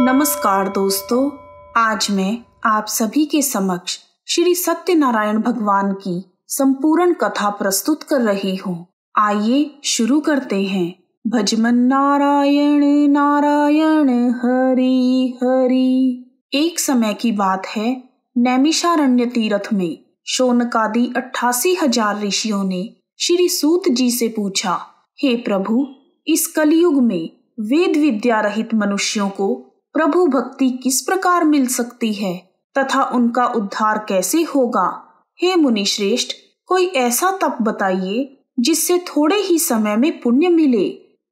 नमस्कार दोस्तों, आज मैं आप सभी के समक्ष श्री सत्यनारायण भगवान की संपूर्ण कथा प्रस्तुत कर रही हूँ। आइए शुरू करते हैं। भजमन नारायण नारायण हरि हरि। एक समय की बात है, नैमिषारण्य तीर्थ में शोनकादी 88,000 ऋषियों ने श्री सूत जी से पूछा, हे प्रभु, इस कलयुग में वेद विद्या रहित मनुष्यों को प्रभु भक्ति किस प्रकार मिल सकती है तथा उनका उद्धार कैसे होगा। हे मुनि श्रेष्ठ, कोई ऐसा तप बताइए जिससे थोड़े ही समय में पुण्य मिले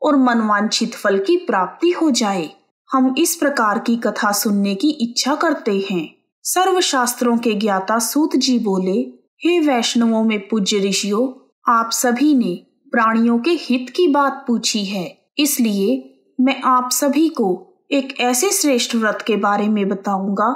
और मनवांछित फल की प्राप्ति हो जाए। हम इस प्रकार की कथा सुनने की इच्छा करते हैं। सर्व शास्त्रों के ज्ञाता सूत जी बोले, हे वैष्णवों में पूज्य ऋषियों, आप सभी ने प्राणियों के हित की बात पूछी है, इसलिए मैं आप सभी को एक ऐसे श्रेष्ठ व्रत के बारे में बताऊंगा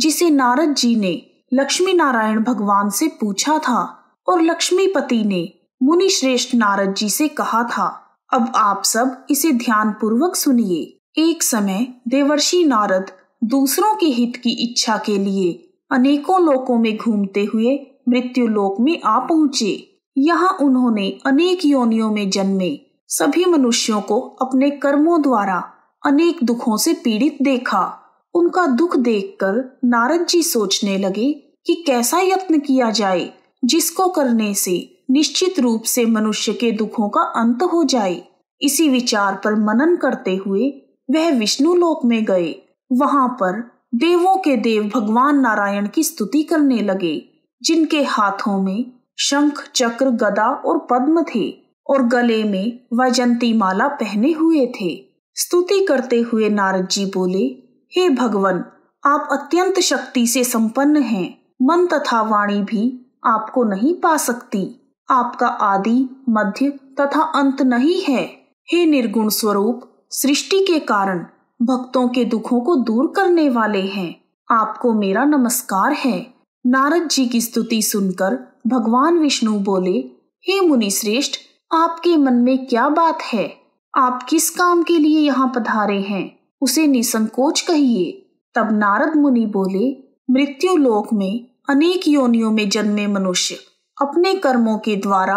जिसे नारद जी ने लक्ष्मी नारायण भगवान से पूछा था और लक्ष्मीपति ने मुनि श्रेष्ठ नारद जी से कहा था। अब आप सब इसे ध्यान पूर्वक सुनिए। एक समय देवर्षि नारद दूसरों के हित की इच्छा के लिए अनेकों लोकों में घूमते हुए मृत्यु लोक में आ पहुँचे। यहाँ उन्होंने अनेक योनियों में जन्मे सभी मनुष्यों को अपने कर्मों द्वारा अनेक दुखों से पीड़ित देखा। उनका दुख देखकर नारद जी सोचने लगे कि कैसा यत्न किया जाए जिसको करने से निश्चित रूप से मनुष्य के दुखों का अंत हो जाए। इसी विचार पर मनन करते हुए वह विष्णु लोक में गए। वहां पर देवों के देव भगवान नारायण की स्तुति करने लगे, जिनके हाथों में शंख, चक्र, गदा और पद्म थे और गले में वैजंती माला पहने हुए थे। स्तुति करते हुए नारद जी बोले, हे भगवन, आप अत्यंत शक्ति से संपन्न हैं, मन तथा वाणी भी आपको नहीं पा सकती। आपका आदि, मध्य तथा अंत नहीं है। हे निर्गुण स्वरूप, सृष्टि के कारण भक्तों के दुखों को दूर करने वाले हैं, आपको मेरा नमस्कार है। नारद जी की स्तुति सुनकर भगवान विष्णु बोले, हे मुनि श्रेष्ठ, आपके मन में क्या बात है? आप किस काम के लिए यहाँ पधारे हैं, उसे निसंकोच कहिए। तब नारद मुनि बोले, मृत्यु लोक में अनेक योनियों में जन्मे मनुष्य अपने कर्मों के द्वारा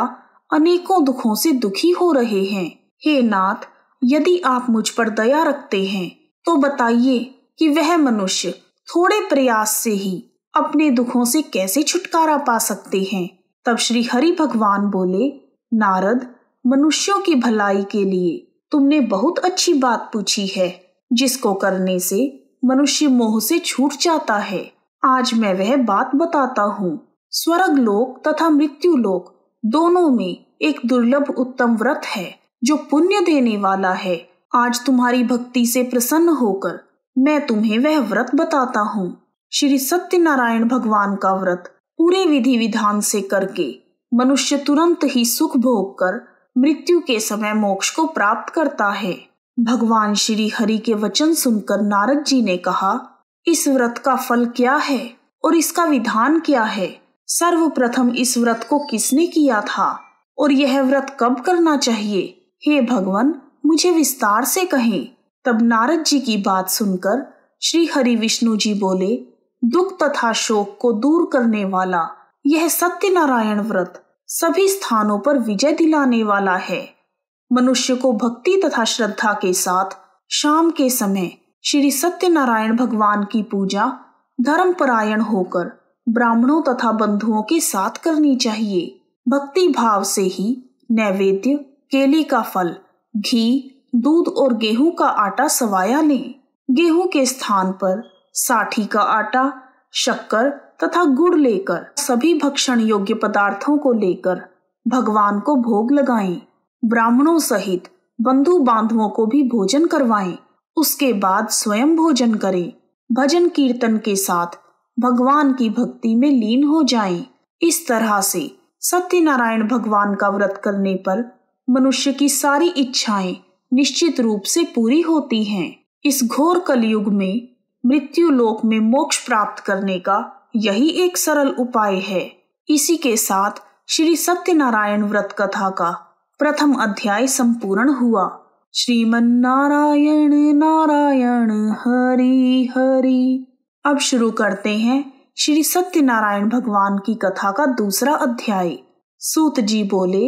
अनेकों दुखों से दुखी हो रहे हैं। हे नाथ, यदि आप मुझ पर दया रखते हैं तो बताइए कि वह मनुष्य थोड़े प्रयास से ही अपने दुखों से कैसे छुटकारा पा सकते हैं। तब श्री हरि भगवान बोले, नारद, मनुष्यों की भलाई के लिए तुमने बहुत अच्छी बात पूछी है, जिसको करने से मनुष्य मोह से छूट जाता है। आज मैं वह बात बताता हूँ। स्वर्ग लोक तथा मृत्यु लोक दोनों में एक दुर्लभ उत्तम व्रत है जो पुण्य देने वाला है। आज तुम्हारी भक्ति से प्रसन्न होकर मैं तुम्हें वह व्रत बताता हूँ। श्री सत्यनारायण भगवान का व्रत पूरे विधि विधान से करके मनुष्य तुरंत ही सुख भोग कर मृत्यु के समय मोक्ष को प्राप्त करता है। भगवान श्री हरि के वचन सुनकर नारद जी ने कहा, इस व्रत का फल क्या है और इसका विधान क्या है? सर्वप्रथम इस व्रत को किसने किया था और यह व्रत कब करना चाहिए? हे भगवान, मुझे विस्तार से कहें। तब नारद जी की बात सुनकर श्री हरि विष्णु जी बोले, दुख तथा शोक को दूर करने वाला यह सत्यनारायण व्रत सभी स्थानों पर विजय दिलाने वाला है। मनुष्य को भक्ति तथा श्रद्धा के साथ शाम के समय श्री सत्यनारायण भगवान की पूजा धर्मपरायण होकर ब्राह्मणों तथा बंधुओं के साथ करनी चाहिए। भक्ति भाव से ही नैवेद्य, केले का फल, घी, दूध और गेहूं का आटा सवाया लें। गेहूं के स्थान पर साठी का आटा, शक्कर तथा गुड़ लेकर सभी भक्षण योग्य पदार्थों को लेकर भगवान को भोग लगाएं। ब्राह्मणों सहित बंधु बांधवों को भी भोजन करवाएं। उसके बाद स्वयं भोजन करें। भजन कीर्तन के साथ भगवान की भक्ति में लीन हो जाएं। इस तरह से सत्यनारायण भगवान का व्रत करने पर मनुष्य की सारी इच्छाएं निश्चित रूप से पूरी होती हैं। इस घोर कलयुग में मृत्यु लोक में मोक्ष प्राप्त करने का यही एक सरल उपाय है। इसी के साथ श्री सत्यनारायण व्रत कथा का प्रथम अध्याय संपूर्ण हुआ। श्रीमन्नारायण नारायण हरि हरि। अब शुरू करते हैं श्री सत्यनारायण भगवान की कथा का दूसरा अध्याय। सूत जी बोले,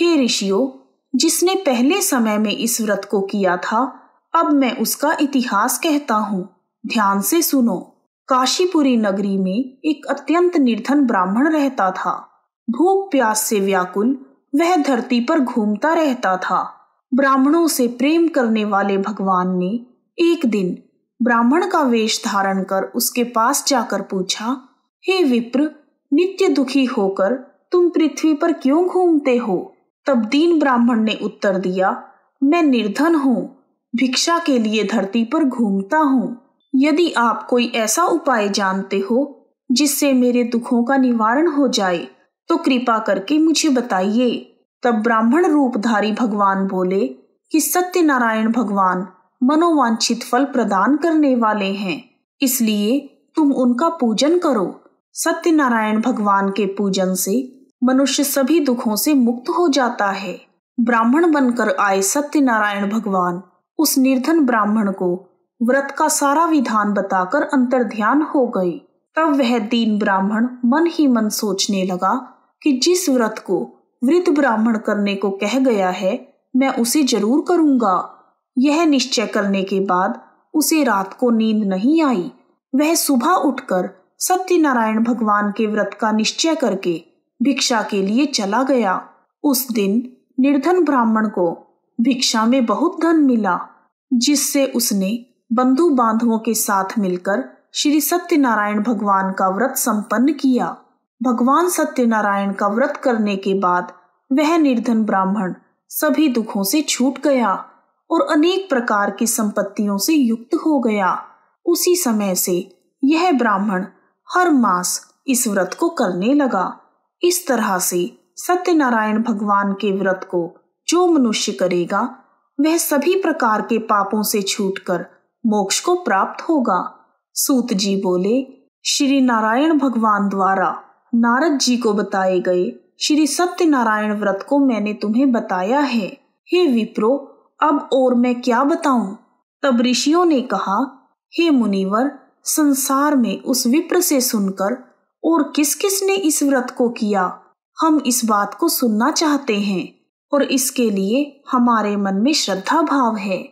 हे ऋषियों, जिसने पहले समय में इस व्रत को किया था, अब मैं उसका इतिहास कहता हूँ, ध्यान से सुनो। काशीपुरी नगरी में एक अत्यंत निर्धन ब्राह्मण रहता था। भूख प्यास से व्याकुल वह धरती पर घूमता रहता था। ब्राह्मणों से प्रेम करने वाले भगवान ने एक दिन ब्राह्मण का वेश धारण कर उसके पास जाकर पूछा, हे विप्र, नित्य दुखी होकर तुम पृथ्वी पर क्यों घूमते हो? तब दीन ब्राह्मण ने उत्तर दिया, मैं निर्धन हूँ, भिक्षा के लिए धरती पर घूमता हूँ। यदि आप कोई ऐसा उपाय जानते हो जिससे मेरे दुखों का निवारण हो जाए तो कृपा करके मुझे बताइए। तब ब्राह्मण रूपधारी भगवान बोले कि सत्यनारायण भगवान मनोवांछित फल प्रदान करने वाले हैं, इसलिए तुम उनका पूजन करो। सत्यनारायण भगवान के पूजन से मनुष्य सभी दुखों से मुक्त हो जाता है। ब्राह्मण बनकर आए सत्यनारायण भगवान उस निर्धन ब्राह्मण को व्रत का सारा विधान बताकर अंतर्ध्यान हो गए। तब वह दीन ब्राह्मण मन ही मन सोचने लगा कि जिस व्रत को वृद्ध ब्राह्मण करने को कह गया है, मैं उसे जरूर करूंगा। यह निश्चय करने के बाद उसे रात को नींद नहीं आई। वह सुबह उठकर सत्यनारायण भगवान के व्रत का निश्चय करके भिक्षा के लिए चला गया। उस दिन निर्धन ब्राह्मण को भिक्षा में बहुत धन मिला, जिससे उसने बंधु बांधवों के साथ मिलकर श्री सत्यनारायण भगवान का व्रत संपन्न किया। भगवान सत्यनारायण का व्रत करने के बाद वह निर्धन ब्राह्मण सभी दुखों से छूट गया और अनेक प्रकार की संपत्तियों से युक्त हो गया। उसी समय से यह ब्राह्मण हर मास इस व्रत को करने लगा। इस तरह से सत्यनारायण भगवान के व्रत को जो मनुष्य करेगा वह सभी प्रकार के पापों से छूटकर मोक्ष को प्राप्त होगा। सूत जी बोले, श्री नारायण भगवान द्वारा नारद जी को बताए गए श्री सत्यनारायण व्रत को मैंने तुम्हें बताया है। हे विप्रो, अब और मैं क्या बताऊं? तब ऋषियों ने कहा, हे मुनिवर, संसार में उस विप्र से सुनकर और किस किस ने इस व्रत को किया, हम इस बात को सुनना चाहते हैं और इसके लिए हमारे मन में श्रद्धा भाव है।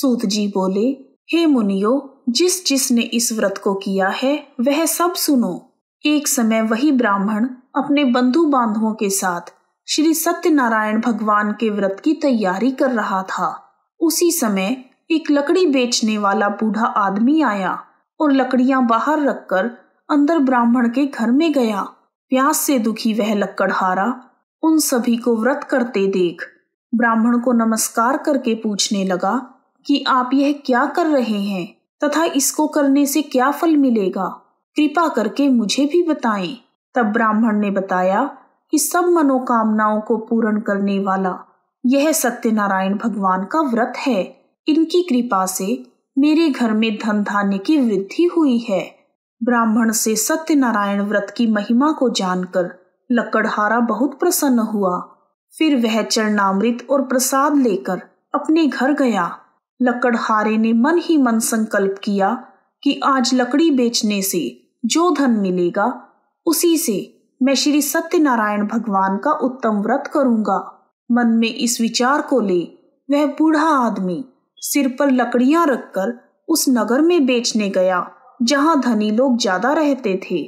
सूत जी बोले, हे मुनियो, जिस जिसने इस व्रत को किया है वह सब सुनो। एक समय वही ब्राह्मण अपने बंधु बांधवों के साथ श्री सत्यनारायण भगवान के व्रत की तैयारी कर रहा था। उसी समय एक लकड़ी बेचने वाला बूढ़ा आदमी आया और लकड़ियां बाहर रखकर अंदर ब्राह्मण के घर में गया। प्यास से दुखी वह लकड़हारा उन सभी को व्रत करते देख ब्राह्मण को नमस्कार करके पूछने लगा कि आप यह क्या कर रहे हैं तथा इसको करने से क्या फल मिलेगा, कृपा करके मुझे भी बताएं। तब ब्राह्मण ने बताया कि सब मनोकामनाओं को पूर्ण करने वाला यह सत्यनारायण भगवान का व्रत है। इनकी कृपा से मेरे घर में धन धान्य की वृद्धि हुई है। ब्राह्मण से सत्यनारायण व्रत की महिमा को जानकर लकड़हारा बहुत प्रसन्न हुआ। फिर वह चरणामृत और प्रसाद लेकर अपने घर गया। लकड़हारे ने मन ही मन संकल्प किया कि आज लकड़ी बेचने से जो धन मिलेगा उसी से मैं श्री सत्यनारायण भगवान का उत्तम व्रत करूंगा। मन में इस विचार को ले वह बूढ़ा आदमी सिर पर लकड़ियां रखकर उस नगर में बेचने गया जहां धनी लोग ज्यादा रहते थे।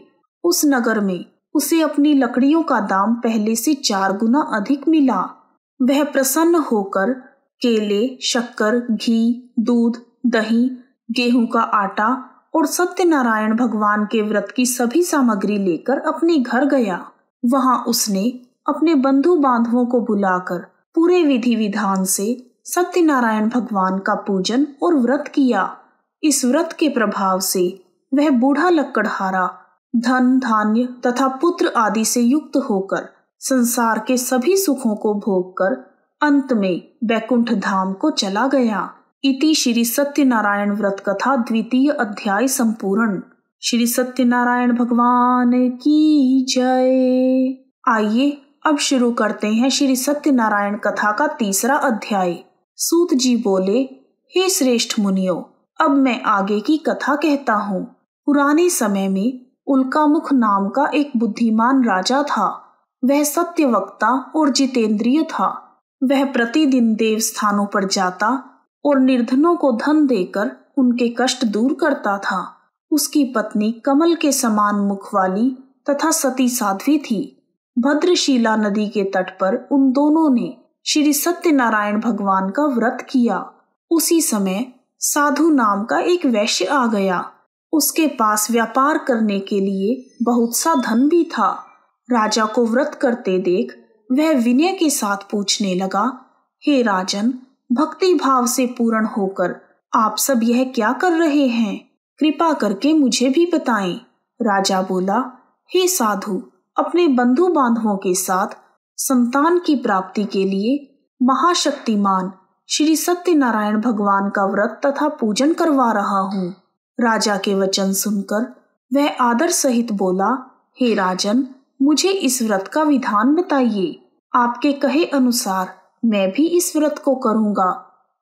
उस नगर में उसे अपनी लकड़ियों का दाम पहले से 4 गुना अधिक मिला। वह प्रसन्न होकर केले, शक्कर, घी, दूध, दही, गेहूं का आटा और सत्यनारायण भगवान के व्रत की सभी सामग्री लेकर अपने घर गया। वहां उसने अपने बंधु बांधवों को बुलाकर पूरे विधि विधान से सत्यनारायण भगवान का पूजन और व्रत किया। इस व्रत के प्रभाव से वह बूढ़ा लकड़हारा धन धान्य तथा पुत्र आदि से युक्त होकर संसार के सभी सुखों को भोग कर अंत में बैकुंठ धाम को चला गया। इति श्री सत्यनारायण व्रत कथा द्वितीय अध्याय संपूर्ण। श्री सत्यनारायण भगवान की जय। आइए अब शुरू करते हैं श्री सत्यनारायण कथा का तीसरा अध्याय। सूत जी बोले, हे श्रेष्ठ मुनियो, अब मैं आगे की कथा कहता हूँ। पुराने समय में उल्कामुख नाम का एक बुद्धिमान राजा था। वह सत्यवक्ता और जितेंद्रिय था। वह प्रतिदिन देव स्थानों पर जाता और निर्धनों को धन देकर उनके कष्ट दूर करता था। उसकी पत्नी कमल के समान मुख वाली तथा सती साध्वी थी। भद्रशीला नदी के तट पर उन दोनों ने श्री सत्यनारायण भगवान का व्रत किया। उसी समय साधु नाम का एक वैश्य आ गया। उसके पास व्यापार करने के लिए बहुत सा धन भी था। राजा को व्रत करते देख वह विनय के साथ पूछने लगा, हे राजन, भक्ति भाव से पूर्ण होकर आप सब यह क्या कर रहे हैं? कृपा करके मुझे भी बताएं। राजा बोला, हे साधु, अपने बंधु बांधवों के साथ संतान की प्राप्ति के लिए महाशक्तिमान श्री सत्यनारायण भगवान का व्रत तथा पूजन करवा रहा हूँ। राजा के वचन सुनकर वह आदर सहित बोला, हे राजन, मुझे इस व्रत का विधान बताइए। आपके कहे अनुसार मैं भी इस व्रत को करूँगा।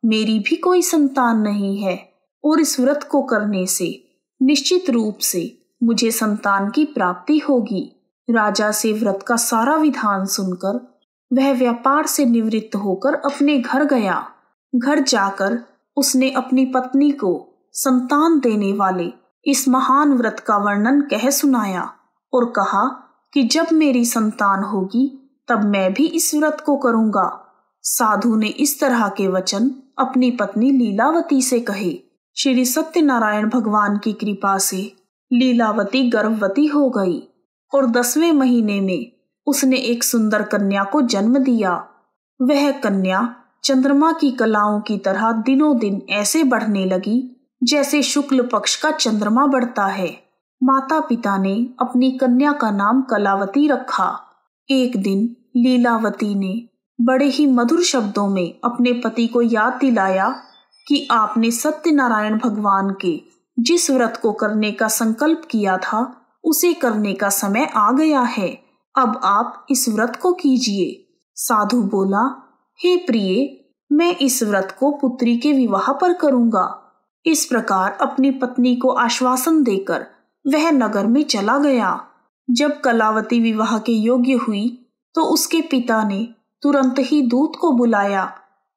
मेरी भी कोई संतान नहीं है और इस व्रत को करने से निश्चित रूप से मुझे संतान की प्राप्ति होगी। राजा से व्रत का सारा विधान सुनकर वह व्यापार से निवृत्त होकर अपने घर गया। घर जाकर उसने अपनी पत्नी को संतान देने वाले इस महान व्रत का वर्णन कह सुनाया और कहा कि जब मेरी संतान होगी तब मैं भी इस व्रत को करूंगा। साधु ने इस तरह के वचन अपनी पत्नी लीलावती से कहे। श्री सत्यनारायण भगवान की कृपा से लीलावती गर्भवती हो गई और 10वें महीने में उसने एक सुंदर कन्या को जन्म दिया। वह कन्या चंद्रमा की कलाओं की तरह दिनों दिन ऐसे बढ़ने लगी जैसे शुक्ल पक्ष का चंद्रमा बढ़ता है। माता पिता ने अपनी कन्या का नाम कलावती रखा। एक दिन लीलावती ने बड़े ही मधुर शब्दों में अपने पति को याद दिलाया कि आपने सत्यनारायण भगवान के जिस व्रत को करने का संकल्प किया था उसे करने का समय आ गया है। अब आप इस व्रत को कीजिए। साधु बोला, हे प्रिय, मैं इस व्रत को पुत्री के विवाह पर करूंगा। इस प्रकार अपनी पत्नी को आश्वासन देकर वह नगर में चला गया। जब कलावती विवाह के योग्य हुई तो उसके पिता ने तुरंत ही दूत को बुलाया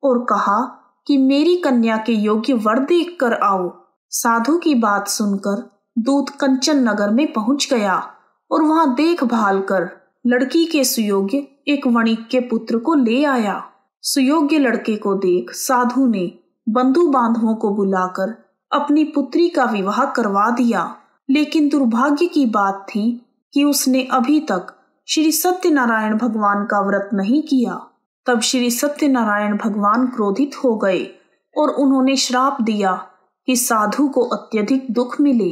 और कहा कि मेरी कन्या के योग्य वर देख कर आओ। साधु की बात सुनकर दूत कंचन नगर में पहुंच गया और वहां देखभाल कर लड़की के सुयोग्य एक वणिक के पुत्र को ले आया। सुयोग्य लड़के को देख साधु ने बंधु बांधवों को बुलाकर अपनी पुत्री का विवाह करवा दिया। लेकिन दुर्भाग्य की बात थी कि उसने अभी तक श्री सत्यनारायण भगवान का व्रत नहीं किया। तब श्री सत्यनारायण भगवान क्रोधित हो गए और उन्होंने श्राप दिया कि साधु को अत्यधिक दुख मिले।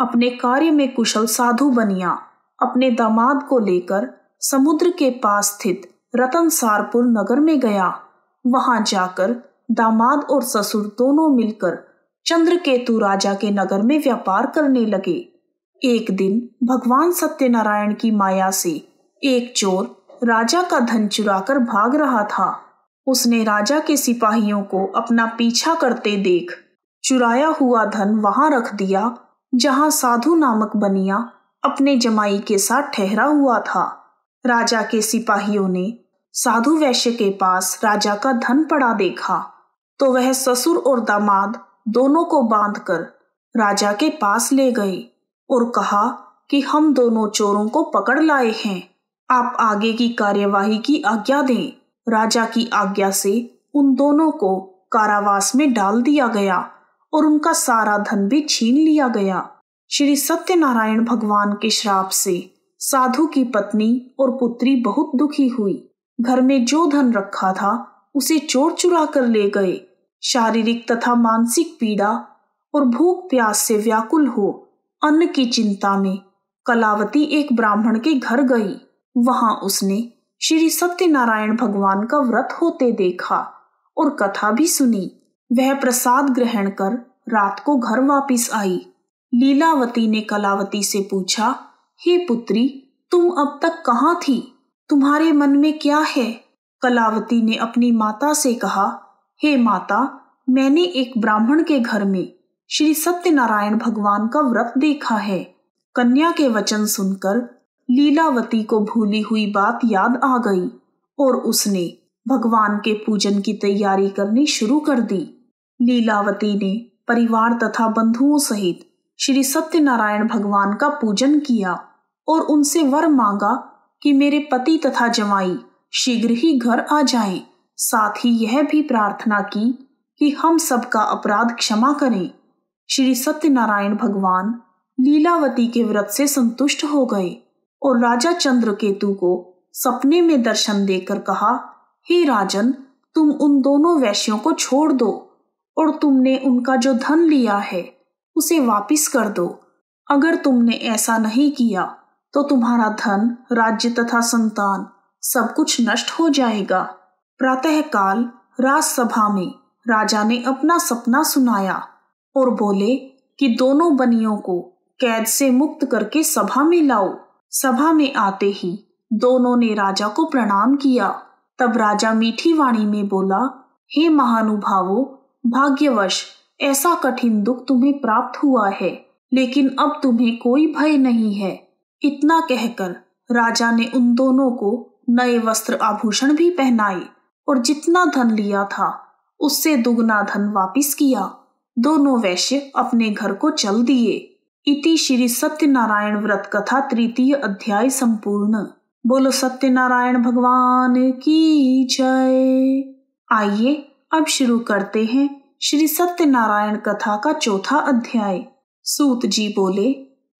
अपने कार्य में कुशल साधु बनिया अपने दामाद को लेकर समुद्र के पास स्थित रतनसारपुर नगर में गया। वहां जाकर दामाद और ससुर दोनों मिलकर चंद्रकेतु राजा के नगर में व्यापार करने लगे। एक दिन भगवान सत्यनारायण की माया से एक चोर राजा का धन चुराकर भाग रहा था। उसने राजा के सिपाहियों को अपना पीछा करते देख चुराया हुआ धन वहां रख दिया जहां साधु नामक बनिया अपने जमाई के साथ ठहरा हुआ था। राजा के सिपाहियों ने साधु वैश्य के पास राजा का धन पड़ा देखा तो वह ससुर और दामाद दोनों को बांधकर राजा के पास ले गए और कहा कि हम दोनों चोरों को पकड़ लाए हैं, आप आगे की कार्यवाही की आज्ञा दें। राजा की आज्ञा से उन दोनों को कारावास में डाल दिया गया और उनका सारा धन भी छीन लिया गया। श्री सत्यनारायण भगवान के श्राप से साधु की पत्नी और पुत्री बहुत दुखी हुई। घर में जो धन रखा था उसे चोर चुरा कर ले गए। शारीरिक तथा मानसिक पीड़ा और भूख प्यास से व्याकुल हो अन्न की चिंता में कलावती एक ब्राह्मण के घर गई। वहां उसने श्री सत्यनारायण भगवान का व्रत होते देखा और कथा भी सुनी। वह प्रसाद ग्रहण कर रात को घर वापिस आई। लीलावती ने कलावती से पूछा, हे पुत्री, तुम अब तक कहाँ थी? तुम्हारे मन में क्या है? कलावती ने अपनी माता से कहा, हे माता, मैंने एक ब्राह्मण के घर में श्री सत्यनारायण भगवान का व्रत देखा है। कन्या के वचन सुनकर लीलावती को भूली हुई बात याद आ गई और उसने भगवान के पूजन की तैयारी करनी शुरू कर दी। लीलावती ने परिवार तथा बंधुओं सहित श्री सत्यनारायण भगवान का पूजन किया और उनसे वर मांगा कि मेरे पति तथा जमाई शीघ्र ही घर आ जाएं। साथ ही यह भी प्रार्थना की कि हम सबका अपराध क्षमा करें। श्री सत्यनारायण भगवान लीलावती के व्रत से संतुष्ट हो गए और राजा चंद्रकेतु को सपने में दर्शन देकर कहा, हे राजन, तुम उन दोनों वैश्यों को छोड़ दो और तुमने उनका जो धन लिया है उसे वापस कर दो। अगर तुमने ऐसा नहीं किया तो तुम्हारा धन, राज्य तथा संतान सब कुछ नष्ट हो जाएगा। प्रातःकाल राजसभा में राजा ने अपना सपना सुनाया और बोले कि दोनों बनियों को कैद से मुक्त करके सभा में लाओ। सभा में आते ही दोनों ने राजा को प्रणाम किया। तब राजा मीठी वाणी में बोला, हे महानुभावो, भाग्यवश ऐसा कठिन दुख तुम्हें प्राप्त हुआ है, लेकिन अब तुम्हें कोई भय नहीं है। इतना कहकर राजा ने उन दोनों को नए वस्त्र आभूषण भी पहनाए और जितना धन लिया था उससे दुगना धन वापिस किया। दोनों वैश्य अपने घर को चल दिए। इति श्री सत्यनारायण व्रत कथा तृतीय अध्याय संपूर्ण। बोलो सत्यनारायण भगवान की जय। आइए अब शुरू करते हैं श्री सत्यनारायण कथा का चौथा अध्याय। सूत जी बोले,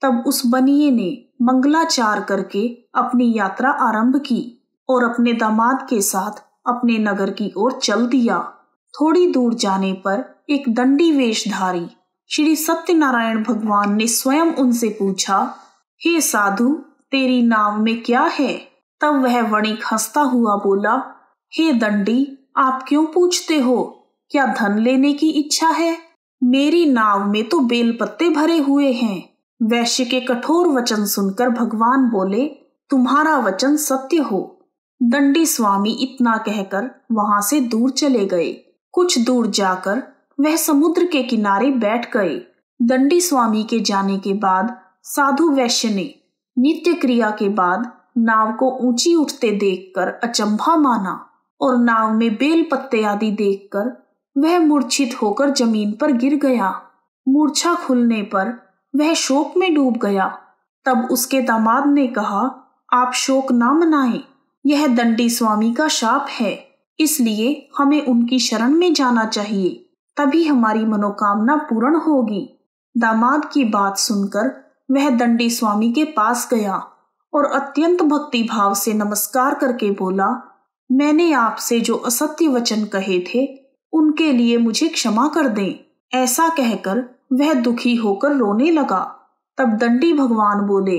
तब उस बनिये ने मंगलाचार करके अपनी यात्रा आरंभ की और अपने दामाद के साथ अपने नगर की ओर चल दिया। थोड़ी दूर जाने पर एक दंडी वेशधारी श्री सत्यनारायण भगवान ने स्वयं उनसे पूछा, हे साधु, तेरी नाव में क्या है? तब वह वणिक हंसता हुआ बोला, हे दंडी, आप क्यों पूछते हो? क्या धन लेने की इच्छा है? मेरी नाव में तो बेल पत्ते भरे हुए हैं। वैश्य के कठोर वचन सुनकर भगवान बोले, तुम्हारा वचन सत्य हो। दंडी स्वामी इतना कहकर वहां से दूर चले गए। कुछ दूर जाकर वह समुद्र के किनारे बैठ गए। दंडी स्वामी के जाने के बाद साधु वैश्य ने नित्य क्रिया के बाद नाव को ऊंची उठते देखकर अचंभा माना और नाव में बेल पत्ते आदि देखकर वह मूर्छित होकर जमीन पर गिर गया। मूर्छा खुलने पर वह शोक में डूब गया। तब उसके दामाद ने कहा, आप शोक ना मनाएं, यह दंडी स्वामी का शाप है, इसलिए हमें उनकी शरण में जाना चाहिए, तभी हमारी मनोकामना पूर्ण होगी। दामाद की बात सुनकर वह दंडी स्वामी के पास गया और अत्यंत भक्ति भाव से नमस्कार करके बोला, मैंने आपसे जो असत्य वचन कहे थे उनके लिए मुझे क्षमा कर दें। ऐसा कहकर वह दुखी होकर रोने लगा। तब दंडी भगवान बोले,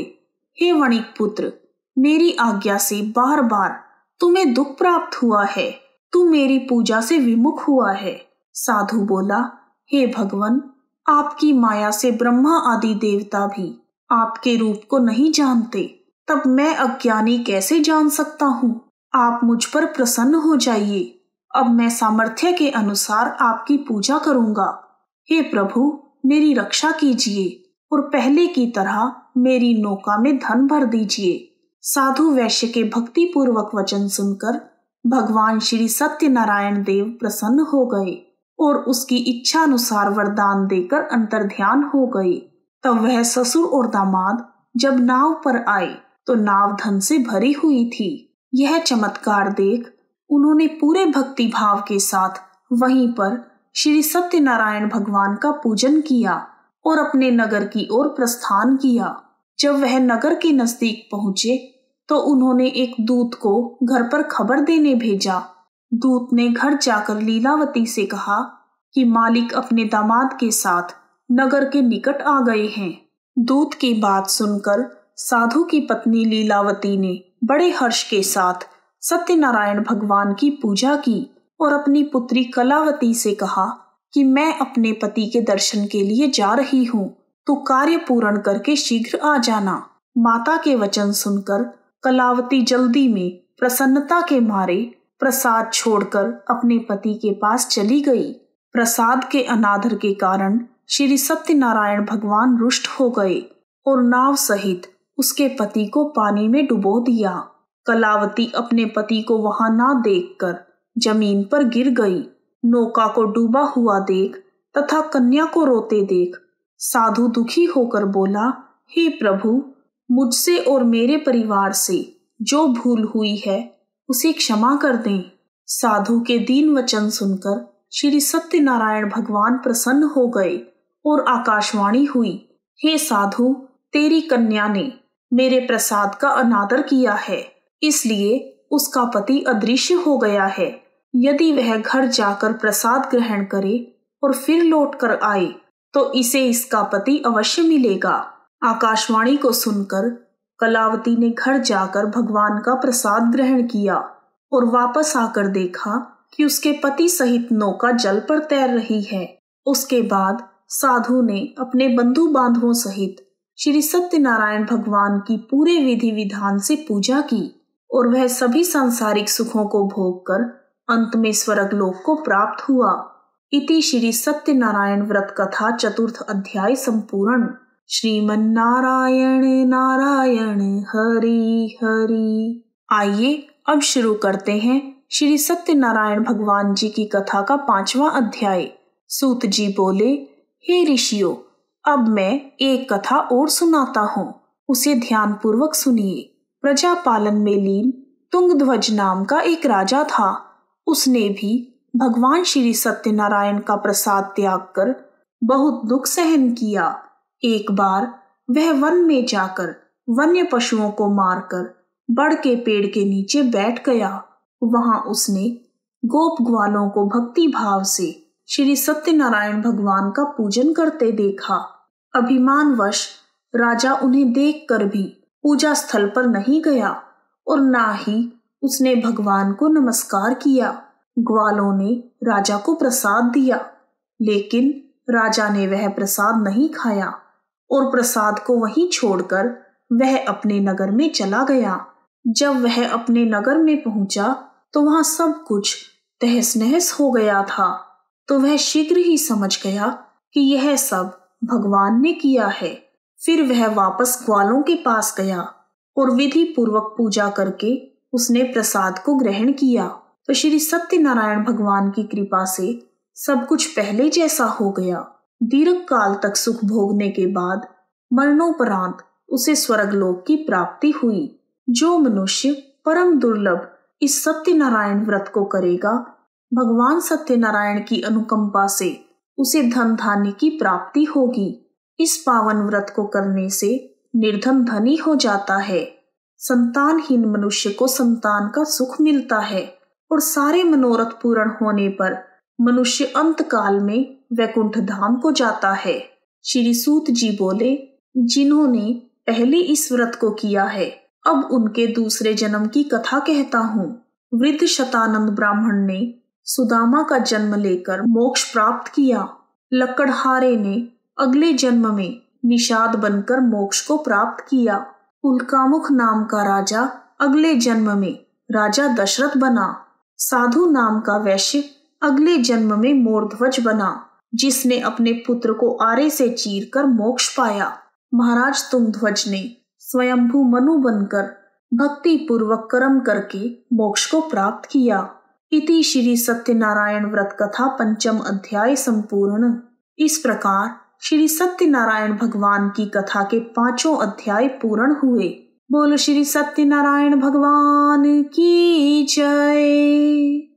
हे वणिक पुत्र, मेरी आज्ञा से बार बार तुम्हें दुख प्राप्त हुआ है, तू मेरी पूजा से विमुख हुआ है। साधु बोला, हे भगवन, आपकी माया से ब्रह्मा आदि देवता भी आपके रूप को नहीं जानते, तब मैं अज्ञानी कैसे जान सकता हूँ? आप मुझ पर प्रसन्न हो जाइए, अब मैं सामर्थ्य के अनुसार आपकी पूजा करूंगा। हे प्रभु, मेरी रक्षा कीजिए और पहले की तरह मेरी नौका में धन भर दीजिए। साधु वैश्य के भक्ति पूर्वक वचन सुनकर भगवान श्री सत्यनारायण देव प्रसन्न हो गए और उसकी इच्छा अनुसार वरदान देकर अंतर्ध्यान हो गए। तब वह ससुर और दामाद जब नाव पर आए तो नाव धन से भरी हुई थी। यह चमत्कार देख उन्होंने पूरे भक्ति भाव के साथ वहीं पर श्री सत्यनारायण भगवान का पूजन किया और अपने नगर की ओर प्रस्थान किया। जब वह नगर के नजदीक पहुंचे तो उन्होंने एक दूत को घर पर खबर देने भेजा। दूत ने घर जाकर लीलावती से कहा कि मालिक अपने दामाद के साथ नगर के निकट आ गए हैं। दूत की बात सुनकर साधु की पत्नी लीलावती ने बड़े हर्ष के साथ सत्यनारायण भगवान की पूजा की और अपनी पुत्री कलावती से कहा कि मैं अपने पति के दर्शन के लिए जा रही हूँ, तू कार्य पूर्ण करके शीघ्र आ जाना। माता के वचन सुनकर कलावती जल्दी में प्रसन्नता के मारे प्रसाद छोड़कर अपने पति के पास चली गई। प्रसाद के अनादर के कारण श्री सत्यनारायण भगवान रुष्ट हो गए और नाव सहित उसके पति को पानी में डुबो दिया। कलावती अपने पति को वहां ना देखकर जमीन पर गिर गई। नौका को डूबा हुआ देख तथा कन्या को रोते देख साधु दुखी होकर बोला, हे प्रभु, मुझसे और मेरे परिवार से जो भूल हुई है उसे क्षमा कर दें। साधु के दीन वचन सुनकर श्री सत्यनारायण भगवान प्रसन्न हो गए और आकाशवाणी हुई, हे साधु, तेरी कन्या ने मेरे प्रसाद का अनादर किया है, इसलिए उसका पति अदृश्य हो गया है। यदि वह घर जाकर प्रसाद ग्रहण करे और फिर लौट कर आए तो इसे इसका पति अवश्य मिलेगा। आकाशवाणी को सुनकर कलावती ने घर जाकर भगवान का प्रसाद ग्रहण किया और वापस आकर देखा कि उसके पति सहित नौका जल पर तैर रही है। उसके बाद साधु ने अपने बंधु बांधवों सहित श्री सत्यनारायण भगवान की पूरे विधि विधान से पूजा की और वह सभी सांसारिक सुखों को भोग कर अंत में स्वर्ग लोक को प्राप्त हुआ। इति श्री सत्यनारायण व्रत कथा चतुर्थ अध्याय संपूर्ण। श्रीमन नारायण नारायण हरि हरि। आइए अब शुरू करते हैं श्री सत्यनारायण भगवान जी की कथा का 5वां अध्याय। सूत जी बोले, हे ऋषियों, अब मैं एक कथा और सुनाता हूँ, उसे ध्यान पूर्वक सुनिए। प्रजा पालन में लीन तुंग ध्वज नाम का एक राजा था। उसने भी भगवान श्री सत्यनारायण का प्रसाद त्याग कर बहुत दुख सहन किया। एक बार वह वन में जाकर वन्य पशुओं को मारकर बड़ के पेड़ के नीचे बैठ गया। वहां उसने गोप ग्वालों को भक्ति भाव से श्री सत्यनारायण भगवान का पूजन करते देखा। अभिमानवश राजा उन्हें देखकर भी पूजा स्थल पर नहीं गया और ना ही उसने भगवान को नमस्कार किया। ग्वालों ने राजा को प्रसाद दिया, लेकिन राजा ने वह प्रसाद नहीं खाया और प्रसाद को वहीं छोड़कर वह अपने नगर में चला गया। जब वह अपने नगर में पहुंचा तो वहां सब कुछ तहस नहस हो गया था। तो वह शीघ्र ही समझ गया कि यह सब भगवान ने किया है। फिर वह वापस ग्वालों के पास गया और विधि पूर्वक पूजा करके उसने प्रसाद को ग्रहण किया। तो श्री सत्यनारायण भगवान की कृपा से सब कुछ पहले जैसा हो गया। दीर्घ काल तक सुख भोगने के बाद मरणोपरांत उसे स्वर्गलोक की प्राप्ति हुई। जो मनुष्य परम दुर्लभ इस सत्यनारायण व्रत को करेगा, भगवान सत्यनारायण की अनुकंपा से उसे धन धान्य की प्राप्ति होगी। इस पावन व्रत को करने से निर्धन धनी हो जाता है। संतानहीन मनुष्य को संतान का सुख मिलता है और सारे मनोरथ पूर्ण होने पर मनुष्य अंत काल में वैकुंठ धाम को जाता है। श्री सूत जी बोले, जिन्होंने पहले इस व्रत को किया है, अब उनके दूसरे जन्म की कथा कहता हूँ। वृद्ध शतानंद ब्राह्मण ने सुदामा का जन्म लेकर मोक्ष प्राप्त किया। लकड़हारे ने अगले जन्म में निषाद बनकर मोक्ष को प्राप्त किया। उल्कामुख नाम का राजा अगले जन्म में राजा दशरथ बना। साधु नाम का वैश्य अगले जन्म में मोरध्वज बना, जिसने अपने पुत्र को आरे से चीरकर मोक्ष पाया। महाराज तुंग ध्वज ने स्वयंभू मनु बनकर भक्ति पूर्वक कर्म करके मोक्ष को प्राप्त किया। इति श्री सत्यनारायण व्रत कथा 5वां अध्याय संपूर्ण। इस प्रकार श्री सत्यनारायण भगवान की कथा के 5 अध्याय पूर्ण हुए। बोलो श्री सत्यनारायण भगवान की जय।